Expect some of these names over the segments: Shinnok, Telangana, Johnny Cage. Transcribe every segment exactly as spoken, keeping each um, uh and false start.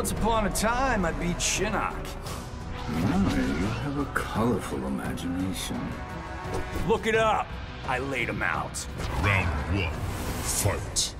Once upon a time, I beat Shinnok. My, you have a colorful imagination. Look it up. I laid him out. Round one, fight.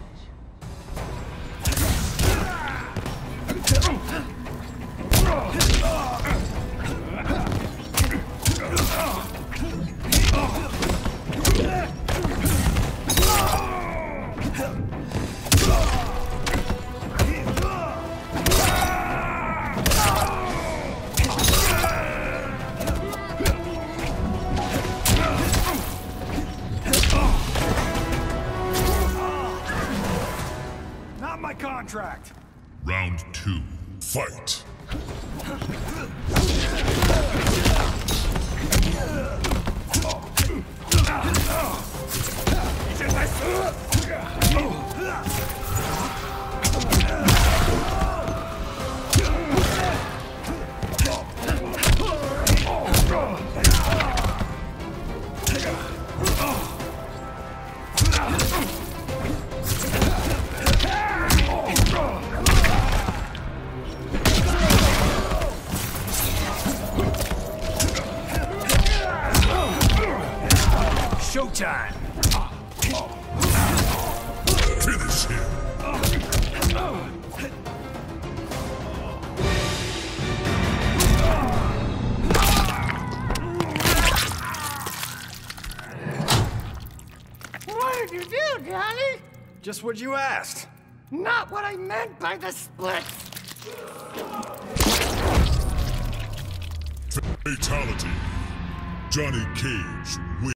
Contract. Round two, fight. Showtime! Finish him! What did you do, Johnny? Just what you asked. Not what I meant by the splits! Fatality. Johnny Cage wins.